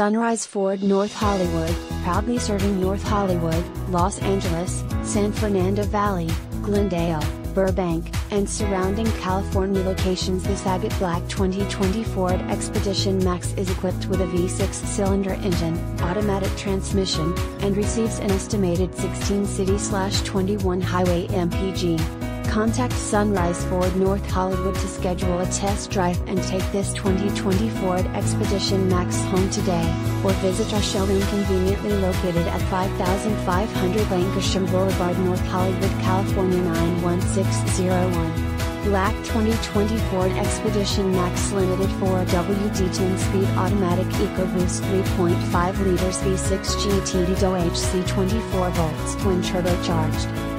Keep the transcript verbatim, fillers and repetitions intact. Sunrise Ford North Hollywood, proudly serving North Hollywood, Los Angeles, San Fernando Valley, Glendale, Burbank, and surrounding California locations. This agate black twenty twenty Ford Expedition Max is equipped with a V six cylinder engine, automatic transmission, and receives an estimated sixteen city twenty-one highway M P G. Contact Sunrise Ford North Hollywood to schedule a test drive and take this twenty twenty Ford Expedition Max home today, or visit our showroom conveniently located at fifty-five hundred Lankershim Boulevard, North Hollywood, California nine one six zero one. Black twenty twenty Ford Expedition Max Limited four W D ten speed automatic EcoBoost three point five liters V six G T D D O H C twenty-four volts twin turbocharged.